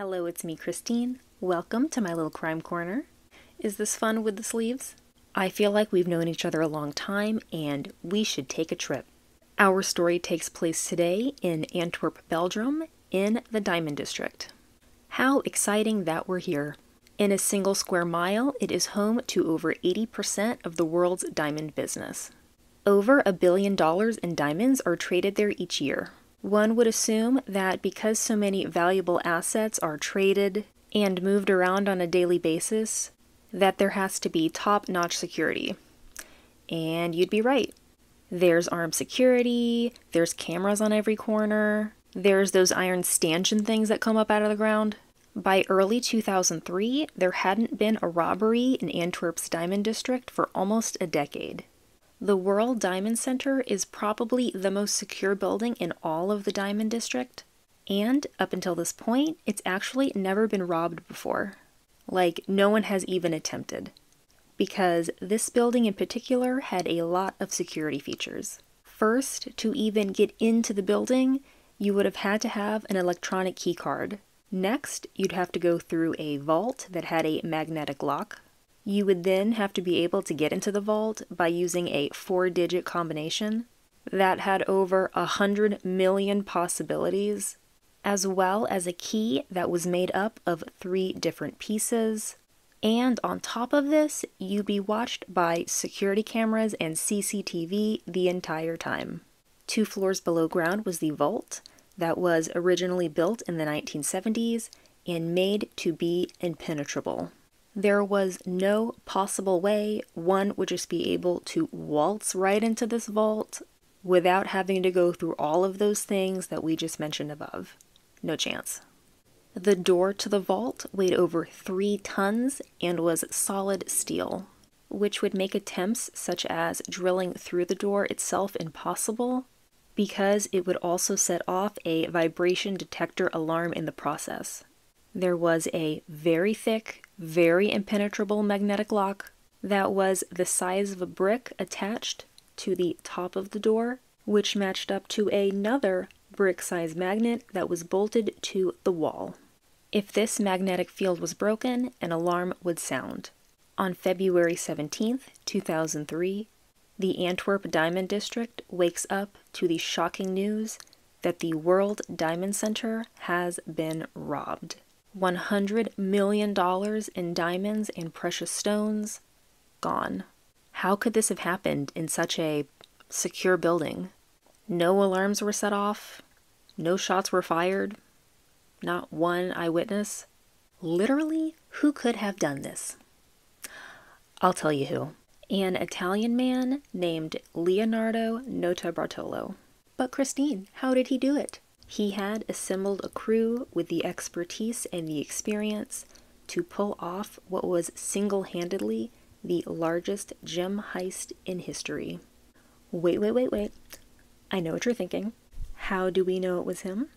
Hello, it's me, Christine. Welcome to my little crime corner. Is this fun with the sleeves? I feel like we've known each other a long time and we should take a trip. Our story takes place today in Antwerp, Belgium, in the Diamond District. How exciting that we're here. In a single square mile, it is home to over 80% of the world's diamond business. Over $1 billion in diamonds are traded there each year. One would assume that because so many valuable assets are traded and moved around on a daily basis, that there has to be top-notch security. And you'd be right. There's armed security, there's cameras on every corner, there's those iron stanchion things that come up out of the ground. By early 2003, there hadn't been a robbery in Antwerp's Diamond District for almost a decade. The World Diamond Centre is probably the most secure building in all of the Diamond District, and up until this point, it's actually never been robbed before. Like, no one has even attempted. Because this building in particular had a lot of security features. First, to even get into the building, you would have had to have an electronic key card. Next, you'd have to go through a vault that had a magnetic lock. You would then have to be able to get into the vault by using a 4-digit combination that had over 100 million possibilities, as well as a key that was made up of 3 different pieces. And on top of this, you'd be watched by security cameras and CCTV the entire time. 2 floors below ground was the vault that was originally built in the 1970s and made to be impenetrable. There was no possible way one would just be able to waltz right into this vault without having to go through all of those things that we just mentioned above. No chance. The door to the vault weighed over 3 tons and was solid steel, which would make attempts such as drilling through the door itself impossible because it would also set off a vibration detector alarm in the process. There was a very thick, very impenetrable magnetic lock that was the size of a brick attached to the top of the door, which matched up to another brick-sized magnet that was bolted to the wall. If this magnetic field was broken, an alarm would sound. On February 17th, 2003, the Antwerp Diamond District wakes up to the shocking news that the World Diamond Centre has been robbed. $100 million in diamonds and precious stones gone. How could this have happened in such a secure building? No alarms were set off, no shots were fired, not one eyewitness. Literally, who could have done this? I'll tell you who. An Italian man named Leonardo Notarbartolo. But Christine, how did he do it? He had assembled a crew with the expertise and the experience to pull off what was single-handedly the largest gem heist in history. Wait. I know what you're thinking. How do we know it was him?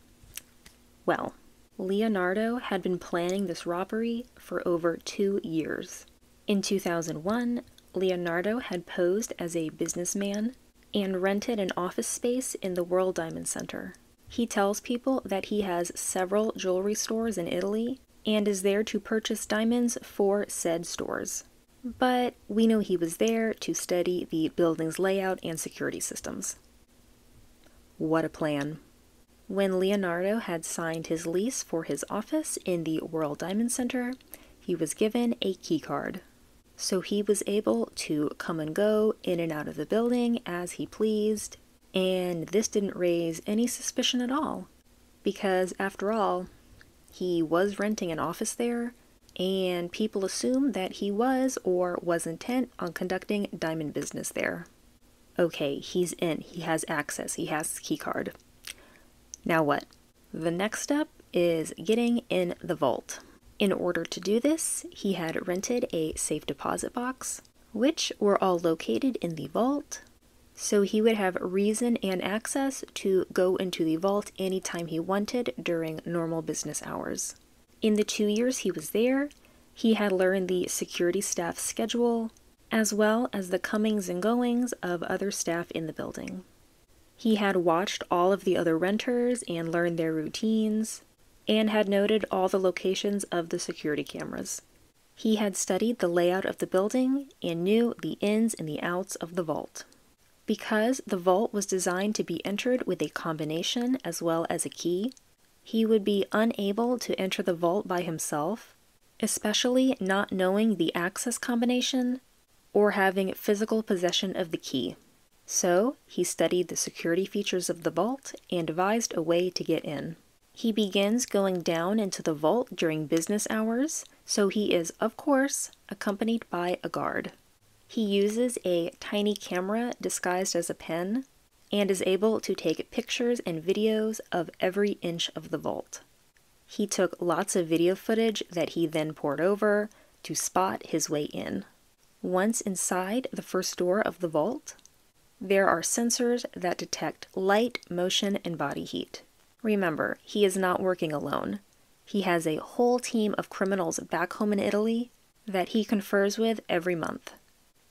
Well, Leonardo had been planning this robbery for over 2 years. In 2001, Leonardo had posed as a businessman and rented an office space in the World Diamond Centre. He tells people that he has several jewelry stores in Italy and is there to purchase diamonds for said stores. But we know he was there to study the building's layout and security systems. What a plan. When Leonardo had signed his lease for his office in the World Diamond Centre, he was given a key card. So he was able to come and go in and out of the building as he pleased. And this didn't raise any suspicion at all, because after all, he was renting an office there, and people assumed that he was or was intent on conducting diamond business there. Okay, he's in, he has access, he has his key card. Now what? The next step is getting in the vault. In order to do this, he had rented a safe deposit box, which were all located in the vault. So he would have reason and access to go into the vault anytime he wanted during normal business hours. In the 2 years he was there, he had learned the security staff schedule, as well as the comings and goings of other staff in the building. He had watched all of the other renters and learned their routines, and had noted all the locations of the security cameras. He had studied the layout of the building and knew the ins and the outs of the vault. Because the vault was designed to be entered with a combination as well as a key, he would be unable to enter the vault by himself, especially not knowing the access combination or having physical possession of the key. So he studied the security features of the vault and devised a way to get in. He begins going down into the vault during business hours, so he is, of course, accompanied by a guard. He uses a tiny camera disguised as a pen and is able to take pictures and videos of every inch of the vault. He took lots of video footage that he then poured over to spot his way in. Once inside the first door of the vault, there are sensors that detect light, motion, and body heat. Remember, he is not working alone. He has a whole team of criminals back home in Italy that he confers with every month.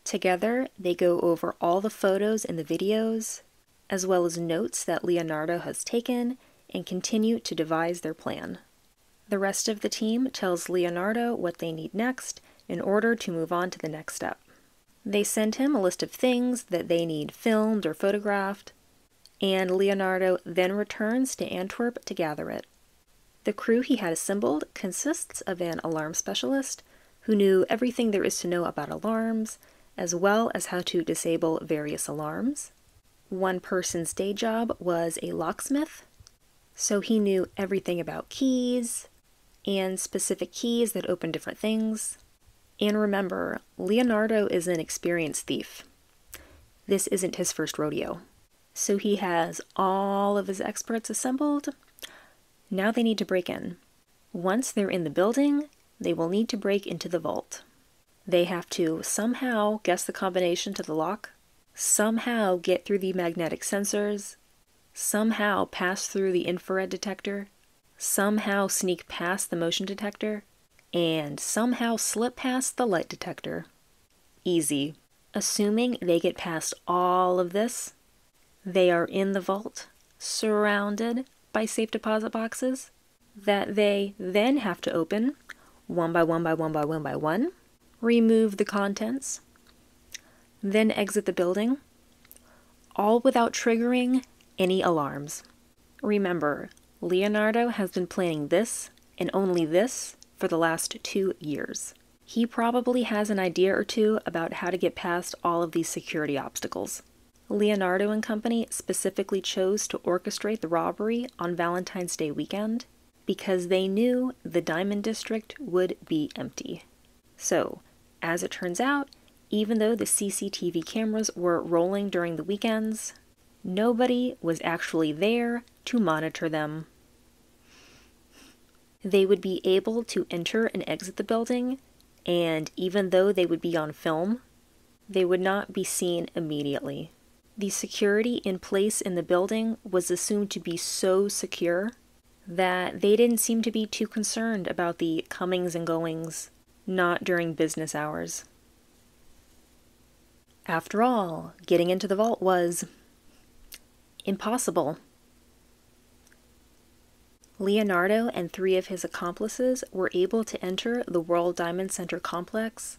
Together, they go over all the photos and the videos, as well as notes that Leonardo has taken, and continue to devise their plan. The rest of the team tells Leonardo what they need next in order to move on to the next step. They send him a list of things that they need filmed or photographed, and Leonardo then returns to Antwerp to gather it. The crew he had assembled consists of an alarm specialist who knew everything there is to know about alarms, as well as how to disable various alarms. One person's day job was a locksmith, so he knew everything about keys and specific keys that open different things. And remember, Leonardo is an experienced thief. This isn't his first rodeo. So he has all of his experts assembled. Now they need to break in. Once they're in the building, they will need to break into the vault. They have to somehow guess the combination to the lock, somehow get through the magnetic sensors, somehow pass through the infrared detector, somehow sneak past the motion detector, and somehow slip past the light detector. Easy. Assuming they get past all of this, they are in the vault, surrounded by safe deposit boxes that they then have to open one by one by one by one by one, remove the contents, then exit the building, all without triggering any alarms. Remember, Leonardo has been planning this, and only this, for the last 2 years. He probably has an idea or two about how to get past all of these security obstacles. Leonardo and company specifically chose to orchestrate the robbery on Valentine's Day weekend because they knew the Diamond District would be empty. So, as it turns out, even though the CCTV cameras were rolling during the weekends, nobody was actually there to monitor them. They would be able to enter and exit the building, and even though they would be on film, they would not be seen immediately. The security in place in the building was assumed to be so secure that they didn't seem to be too concerned about the comings and goings, not during business hours. After all, getting into the vault was impossible. Leonardo and 3 of his accomplices were able to enter the World Diamond Centre complex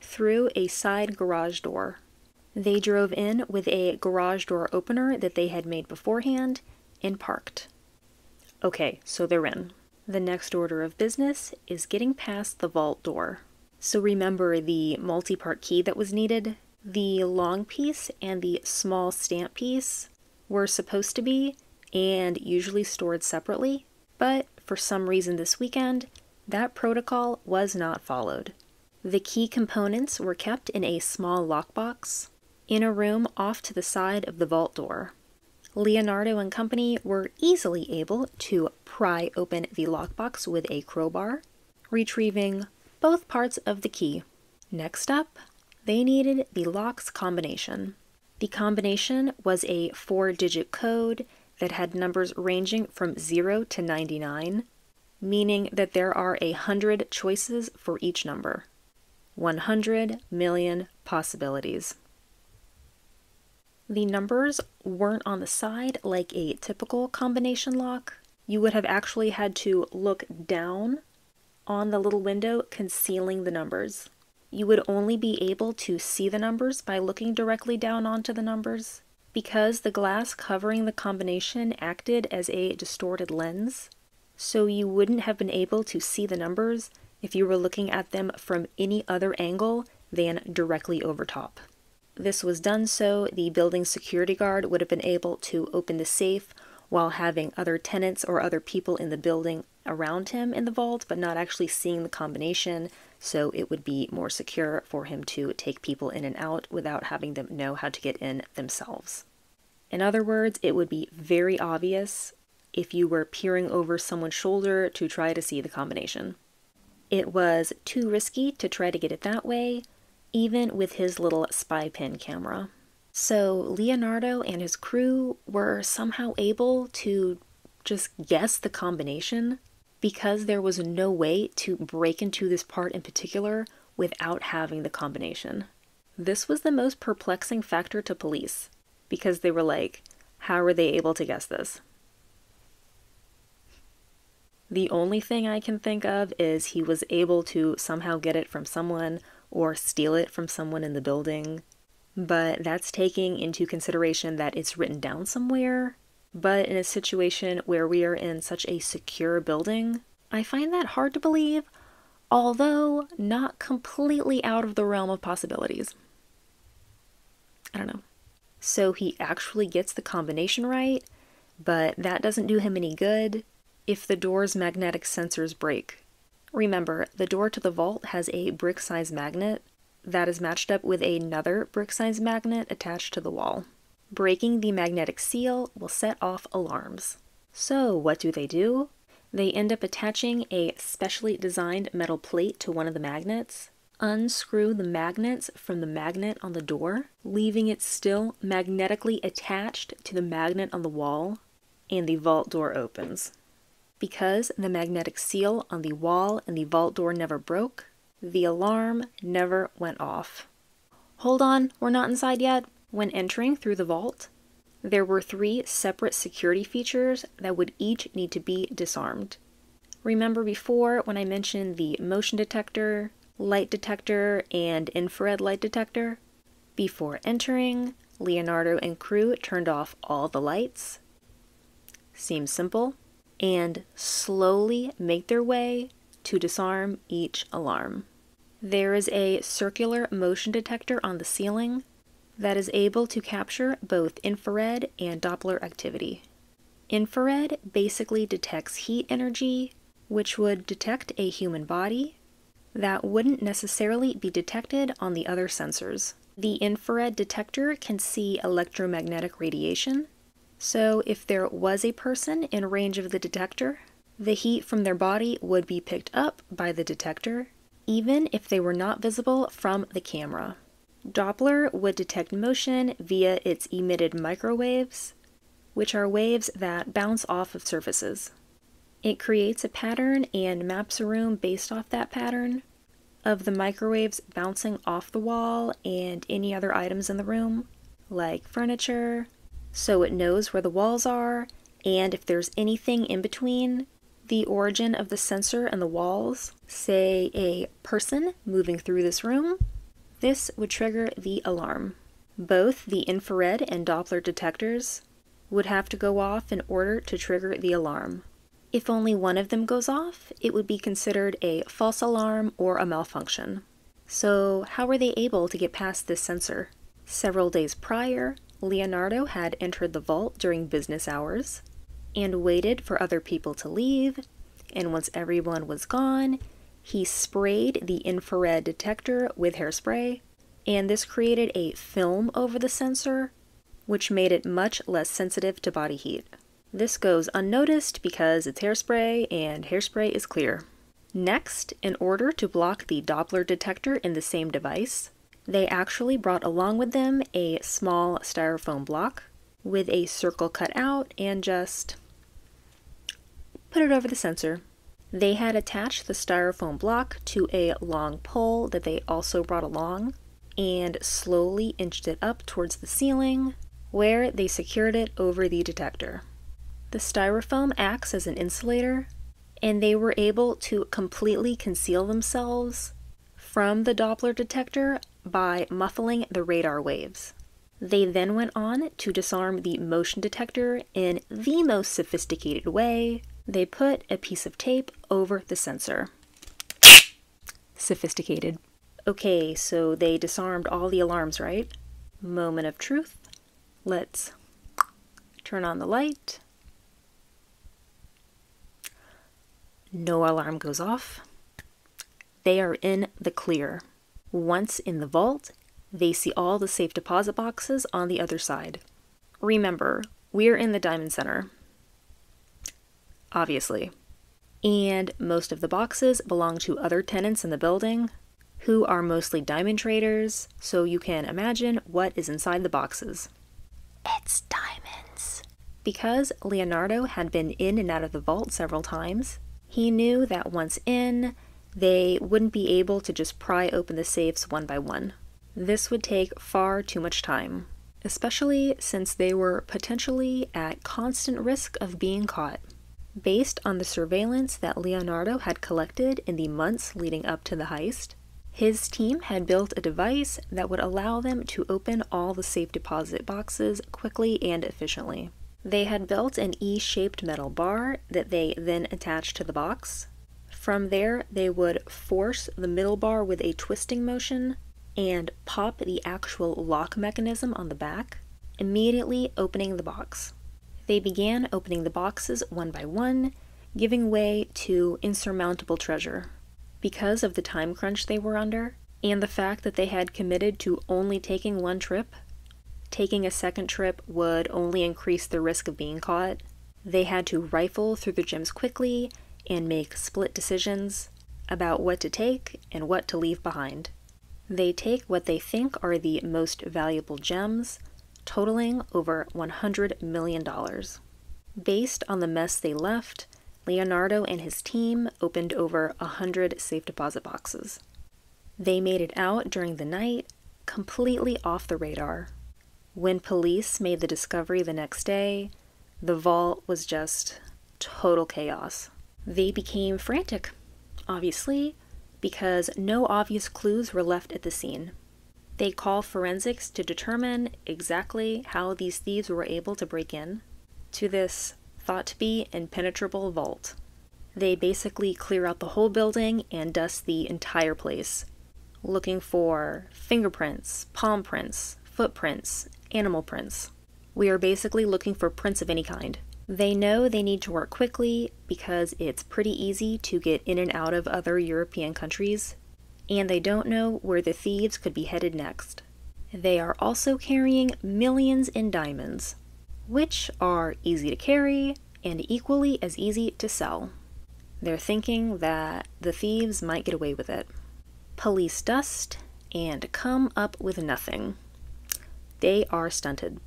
through a side garage door. They drove in with a garage door opener that they had made beforehand and parked. Okay, so they're in. The next order of business is getting past the vault door. So remember the multi-part key that was needed? The long piece and the small stamp piece were supposed to be and usually stored separately. But for some reason this weekend, that protocol was not followed. The key components were kept in a small lockbox in a room off to the side of the vault door. Leonardo and company were easily able to pry open the lockbox with a crowbar, retrieving both parts of the key. Next up, they needed the lock's combination. The combination was a 4-digit code that had numbers ranging from 0 to 99, meaning that there are 100 choices for each number. 100 million possibilities. The numbers weren't on the side like a typical combination lock. you would have actually had to look down on the little window, concealing the numbers. You would only be able to see the numbers by looking directly down onto the numbers. Because the glass covering the combination acted as a distorted lens, so you wouldn't have been able to see the numbers if you were looking at them from any other angle than directly over top. This was done so the building's security guard would have been able to open the safe while having other tenants or other people in the building around him in the vault, but not actually seeing the combination, so it would be more secure for him to take people in and out without having them know how to get in themselves. In other words, it would be very obvious if you were peering over someone's shoulder to try to see the combination. It was too risky to try to get it that way, even with his little spy pin camera. So Leonardo and his crew were somehow able to just guess the combination, because there was no way to break into this part in particular without having the combination. This was the most perplexing factor to police, because they were like, how were they able to guess this? The only thing I can think of is he was able to somehow get it from someone or steal it from someone in the building, but that's taking into consideration that it's written down somewhere. But in a situation where we are in such a secure building, I find that hard to believe, although not completely out of the realm of possibilities. I don't know. So he actually gets the combination right, but that doesn't do him any good if the door's magnetic sensors break. Remember, the door to the vault has a brick-sized magnet that is matched up with another brick-sized magnet attached to the wall. Breaking the magnetic seal will set off alarms. So what do? They end up attaching a specially designed metal plate to one of the magnets, unscrew the magnets from the magnet on the door, leaving it still magnetically attached to the magnet on the wall, and the vault door opens. Because the magnetic seal on the wall and the vault door never broke, the alarm never went off. Hold on, we're not inside yet. When entering through the vault, there were three separate security features that would each need to be disarmed. Remember before when I mentioned the motion detector, light detector, and infrared light detector? Before entering, Leonardo and crew turned off all the lights, seems simple, and slowly make their way to disarm each alarm. There is a circular motion detector on the ceiling that is able to capture both infrared and Doppler activity. Infrared basically detects heat energy, which would detect a human body that wouldn't necessarily be detected on the other sensors. The infrared detector can see electromagnetic radiation, so if there was a person in range of the detector, the heat from their body would be picked up by the detector, even if they were not visible from the camera. Doppler would detect motion via its emitted microwaves, which are waves that bounce off of surfaces. It creates a pattern and maps a room based off that pattern of the microwaves bouncing off the wall and any other items in the room, like furniture, so it knows where the walls are, and if there's anything in between the origin of the sensor and the walls, say a person moving through this room, this would trigger the alarm. Both the infrared and Doppler detectors would have to go off in order to trigger the alarm. If only one of them goes off, it would be considered a false alarm or a malfunction. So how were they able to get past this sensor? Several days prior, Leonardo had entered the vault during business hours and waited for other people to leave, and once everyone was gone, he sprayed the infrared detector with hairspray, and this created a film over the sensor, which made it much less sensitive to body heat. This goes unnoticed because it's hairspray, and hairspray is clear. Next, in order to block the Doppler detector in the same device, they actually brought along with them a small styrofoam block with a circle cut out and just put it over the sensor. They had attached the styrofoam block to a long pole that they also brought along and slowly inched it up towards the ceiling, where they secured it over the detector. The styrofoam acts as an insulator, and they were able to completely conceal themselves from the Doppler detector by muffling the radar waves. They then went on to disarm the motion detector in the most sophisticated way. They put a piece of tape over the sensor. Sophisticated. Okay, so they disarmed all the alarms, right? Moment of truth. Let's turn on the light. No alarm goes off. They are in the clear. Once in the vault, they see all the safe deposit boxes on the other side. Remember, we're in the Diamond Center. Obviously. And most of the boxes belong to other tenants in the building, who are mostly diamond traders, so you can imagine what is inside the boxes. It's diamonds. Because Leonardo had been in and out of the vault several times, he knew that once in, they wouldn't be able to just pry open the safes one by one. This would take far too much time, especially since they were potentially at constant risk of being caught. Based on the surveillance that Leonardo had collected in the months leading up to the heist, his team had built a device that would allow them to open all the safe deposit boxes quickly and efficiently. They had built an E-shaped metal bar that they then attached to the box. From there, they would force the middle bar with a twisting motion and pop the actual lock mechanism on the back, immediately opening the box. They began opening the boxes one by one, giving way to insurmountable treasure. Because of the time crunch they were under, and the fact that they had committed to only taking one trip, taking a second trip would only increase the risk of being caught. They had to rifle through the gems quickly and make split decisions about what to take and what to leave behind. They take what they think are the most valuable gems, totaling over $100 million. Based on the mess they left, Leonardo and his team opened over 100 safe deposit boxes. They made it out during the night, completely off the radar. When police made the discovery the next day, the vault was just total chaos. They became frantic, obviously, because no obvious clues were left at the scene. They called forensics to determine exactly how these thieves were able to break in to this thought to be impenetrable vault. They basically clear out the whole building and dust the entire place, looking for fingerprints, palm prints, footprints, animal prints. We are basically looking for prints of any kind. They know they need to work quickly because it's pretty easy to get in and out of other European countries, and they don't know where the thieves could be headed next. They are also carrying millions in diamonds, which are easy to carry and equally as easy to sell. They're thinking that the thieves might get away with it. Police dust and come up with nothing. They are stunted.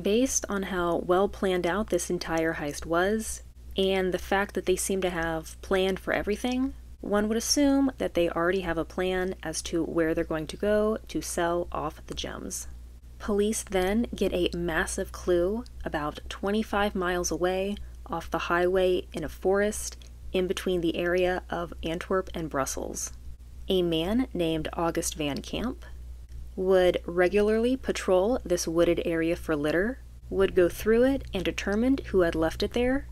Based on how well planned out this entire heist was, and the fact that they seem to have planned for everything, one would assume that they already have a plan as to where they're going to go to sell off the gems. Police then get a massive clue about 25 miles away off the highway in a forest in between the area of Antwerp and Brussels. A man named August Van Camp would regularly patrol this wooded area for litter, would go through it and determine who had left it there,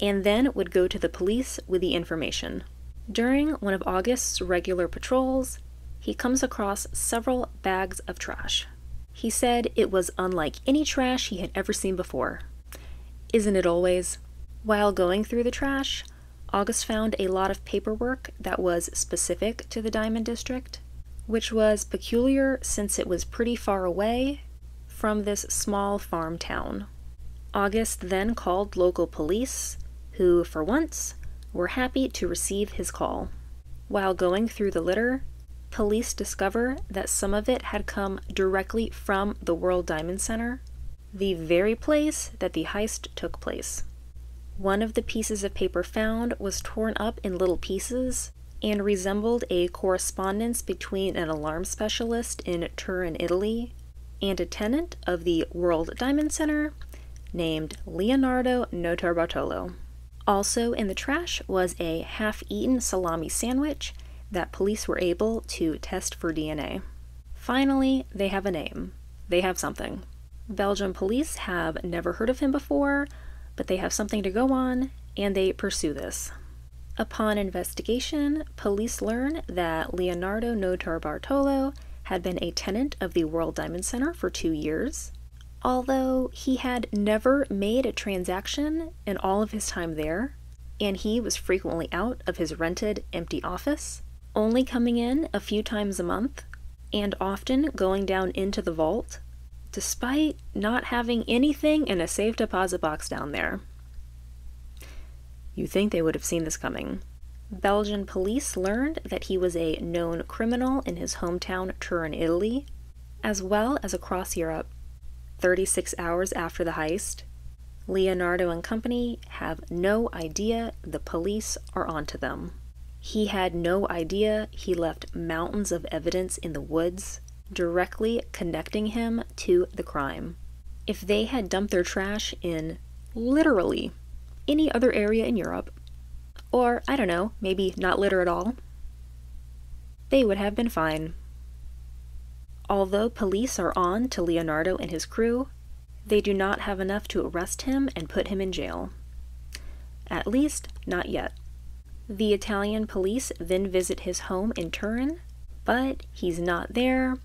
and then would go to the police with the information. During one of August's regular patrols, he comes across several bags of trash. He said it was unlike any trash he had ever seen before. Isn't it always? While going through the trash, August found a lot of paperwork that was specific to the Diamond District, which was peculiar since it was pretty far away from this small farm town. August then called local police, who, for once, were happy to receive his call. While going through the litter, police discover that some of it had come directly from the World Diamond Center, the very place that the heist took place. One of the pieces of paper found was torn up in little pieces and resembled a correspondence between an alarm specialist in Turin, Italy, and a tenant of the World Diamond Center named Leonardo Notarbartolo. Also in the trash was a half-eaten salami sandwich that police were able to test for DNA. Finally, they have a name. They have something. Belgian police have never heard of him before, but they have something to go on, and they pursue this. Upon investigation, police learn that Leonardo Notarbartolo had been a tenant of the World Diamond Centre for 2 years. Although he had never made a transaction in all of his time there, and he was frequently out of his rented, empty office, only coming in a few times a month, and often going down into the vault, despite not having anything in a safe deposit box down there. You'd think they would have seen this coming. Belgian police learned that he was a known criminal in his hometown Turin, Italy, as well as across Europe. 36 hours after the heist, Leonardo and company have no idea the police are onto them. He had no idea he left mountains of evidence in the woods, directly connecting him to the crime. If they had dumped their trash in literally any other area in Europe, or I don't know, maybe not litter at all, they would have been fine. Although police are on to Leonardo and his crew, they do not have enough to arrest him and put him in jail. At least, not yet. The Italian police then visit his home in Turin, but he's not there,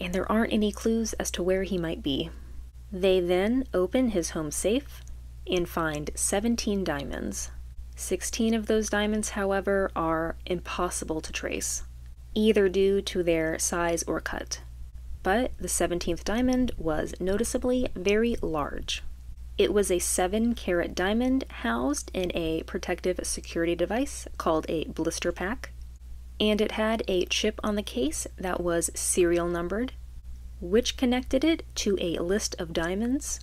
and there aren't any clues as to where he might be. They then open his home safe and find 17 diamonds. 16 of those diamonds, however, are impossible to trace, either due to their size or cut. But the 17th diamond was noticeably very large. It was a 7-carat diamond housed in a protective security device called a blister pack, and it had a chip on the case that was serial numbered, which connected it to a list of diamonds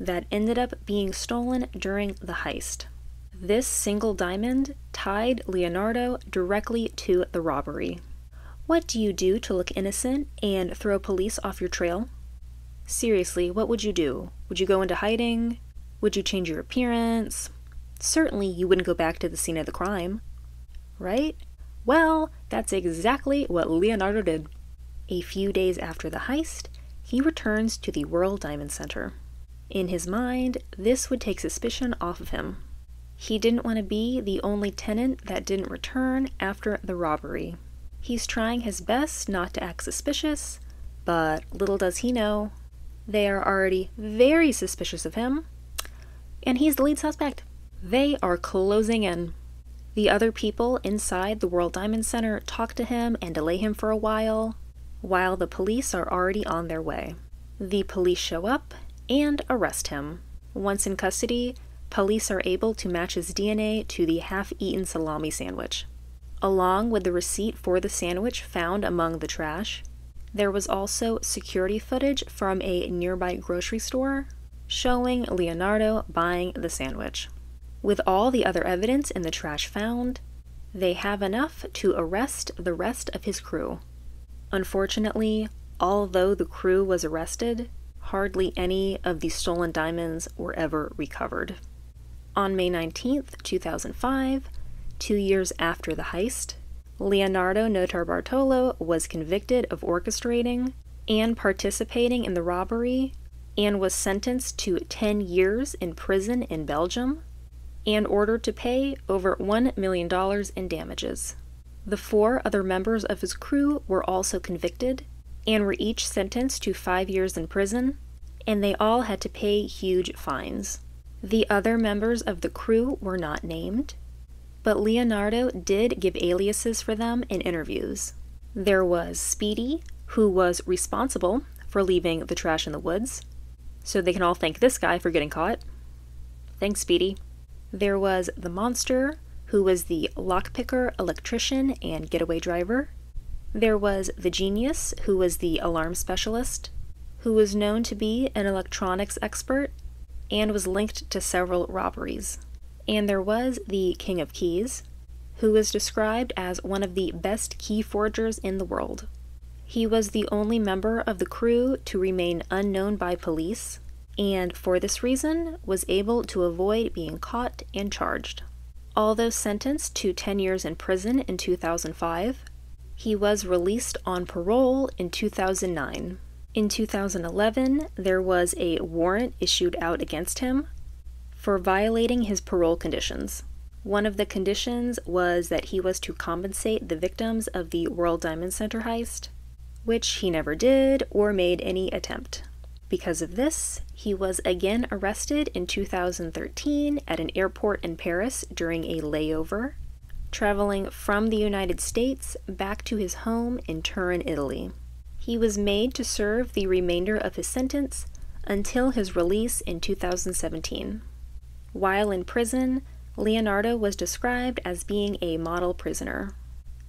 that ended up being stolen during the heist. This single diamond tied Leonardo directly to the robbery. What do you do to look innocent and throw police off your trail? Seriously, what would you do? Would you go into hiding? Would you change your appearance? Certainly you wouldn't go back to the scene of the crime, right? Well, that's exactly what Leonardo did. A few days after the heist, he returns to the World Diamond Centre. In his mind, this would take suspicion off of him. He didn't want to be the only tenant that didn't return after the robbery. He's trying his best not to act suspicious, but little does he know, they are already very suspicious of him, and he's the lead suspect. They are closing in. The other people inside the World Diamond Centre talk to him and delay him for a while the police are already on their way. The police show up and arrest him. Once in custody, police are able to match his DNA to the half-eaten salami sandwich. Along with the receipt for the sandwich found among the trash, there was also security footage from a nearby grocery store showing Leonardo buying the sandwich. With all the other evidence in the trash found, they have enough to arrest the rest of his crew. Unfortunately, although the crew was arrested, hardly any of the stolen diamonds were ever recovered. On May 19th, 2005, 2 years after the heist, Leonardo Notarbartolo was convicted of orchestrating and participating in the robbery and was sentenced to 10 years in prison in Belgium and ordered to pay over $1 million in damages. The 4 other members of his crew were also convicted and were each sentenced to 5 years in prison, and they all had to pay huge fines. The other members of the crew were not named, but Leonardo did give aliases for them in interviews. There was Speedy, who was responsible for leaving the trash in the woods, so they can all thank this guy for getting caught. Thanks, Speedy. There was the Monster, who was the lockpicker, electrician, and getaway driver. There was the Genius, who was the alarm specialist, who was known to be an electronics expert and was linked to several robberies. And there was the King of Keys, who was described as one of the best key forgers in the world. He was the only member of the crew to remain unknown by police and for this reason was able to avoid being caught and charged. Although sentenced to 10 years in prison in 2005, he was released on parole in 2009. In 2011, there was a warrant issued out against him for violating his parole conditions. One of the conditions was that he was to compensate the victims of the World Diamond Centre heist, which he never did or made any attempt. Because of this, he was again arrested in 2013 at an airport in Paris during a layover, traveling from the United States back to his home in Turin, Italy. He was made to serve the remainder of his sentence until his release in 2017. While in prison, Leonardo was described as being a model prisoner.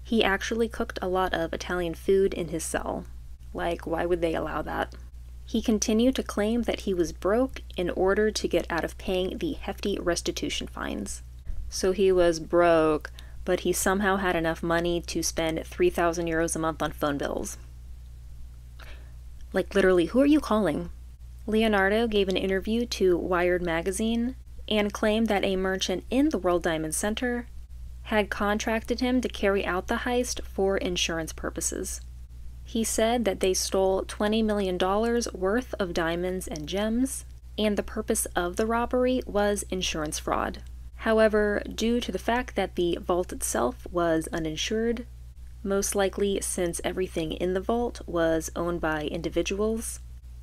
He actually cooked a lot of Italian food in his cell. Like, why would they allow that? He continued to claim that he was broke in order to get out of paying the hefty restitution fines. So he was broke, but he somehow had enough money to spend 3,000 euros a month on phone bills. Like, literally, who are you calling? Leonardo gave an interview to Wired magazine and claimed that a merchant in the World Diamond Centre had contracted him to carry out the heist for insurance purposes. He said that they stole $20 million worth of diamonds and gems, and the purpose of the robbery was insurance fraud. However, due to the fact that the vault itself was uninsured, most likely since everything in the vault was owned by individuals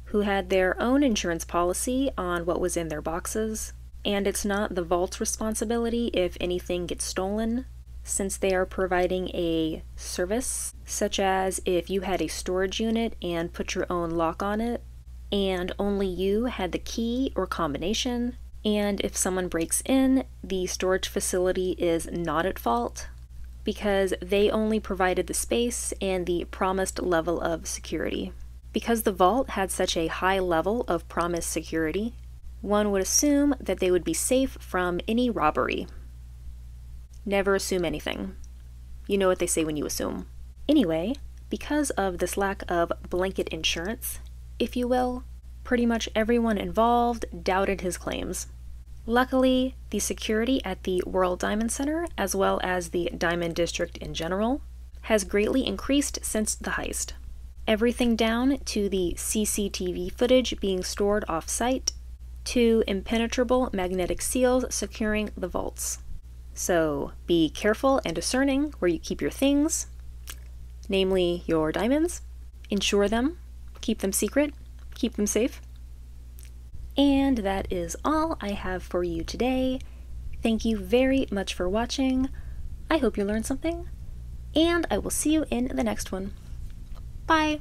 who had their own insurance policy on what was in their boxes, and it's not the vault's responsibility if anything gets stolen, since they are providing a service, such as if you had a storage unit and put your own lock on it, and only you had the key or combination, and if someone breaks in, the storage facility is not at fault, because they only provided the space and the promised level of security. Because the vault had such a high level of promised security, one would assume that they would be safe from any robbery. Never assume anything. You know what they say when you assume. Anyway, because of this lack of blanket insurance, if you will, pretty much everyone involved doubted his claims. Luckily, the security at the World Diamond Centre, as well as the Diamond District in general, has greatly increased since the heist. Everything down to the CCTV footage being stored off-site, to impenetrable magnetic seals securing the vaults. So be careful and discerning where you keep your things, namely your diamonds. Insure them, keep them secret, keep them safe. And that is all I have for you today. Thank you very much for watching. I hope you learned something, and I will see you in the next one. Bye!